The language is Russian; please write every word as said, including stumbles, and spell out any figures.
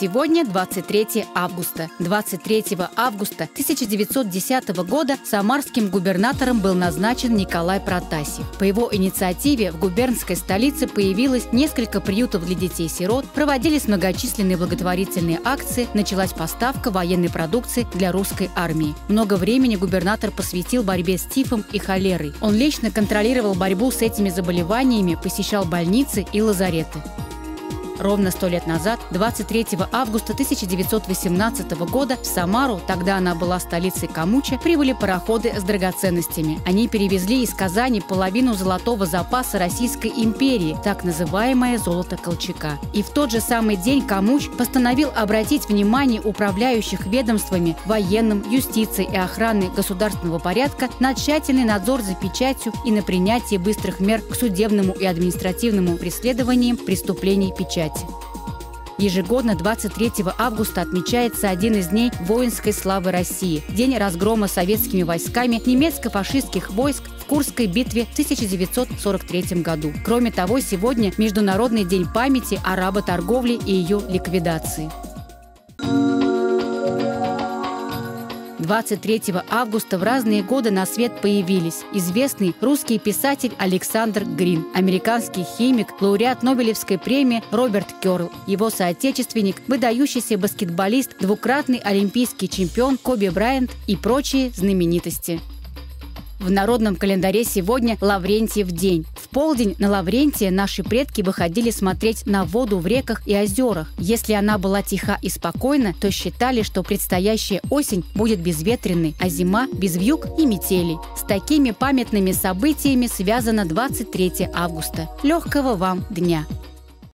Сегодня двадцать третье августа. двадцать третьего августа тысяча девятьсот десятого года самарским губернатором был назначен Николай Протасьев. По его инициативе в губернской столице появилось несколько приютов для детей-сирот, проводились многочисленные благотворительные акции, началась поставка военной продукции для русской армии. Много времени губернатор посвятил борьбе с тифом и холерой. Он лично контролировал борьбу с этими заболеваниями, посещал больницы и лазареты. Ровно сто лет назад, двадцать третьего августа тысяча девятьсот восемнадцатого года, в Самару, тогда она была столицей Комуча, прибыли пароходы с драгоценностями. Они перевезли из Казани половину золотого запаса Российской империи, так называемое золото Колчака. И в тот же самый день Комуч постановил обратить внимание управляющих ведомствами, военным, юстицией и охраны государственного порядка на тщательный надзор за печатью и на принятие быстрых мер к судебному и административному преследованиям преступлений печати. Ежегодно двадцать третьего августа отмечается один из дней воинской славы России – день разгрома советскими войсками немецко-фашистских войск в Курской битве в тысяча девятьсот сорок третьем году. Кроме того, сегодня Международный день памяти о работорговле и ее ликвидации. двадцать третьего августа в разные годы на свет появились известный русский писатель Александр Грин, американский химик, лауреат Нобелевской премии Роберт Кёрл, его соотечественник, выдающийся баскетболист, двукратный олимпийский чемпион Коби Брайант и прочие знаменитости. В народном календаре сегодня Лаврентьев день. В полдень на Лаврентия наши предки выходили смотреть на воду в реках и озерах. Если она была тиха и спокойна, то считали, что предстоящая осень будет безветренной, а зима – без вьюг и метели. С такими памятными событиями связано двадцать третье августа. Легкого вам дня!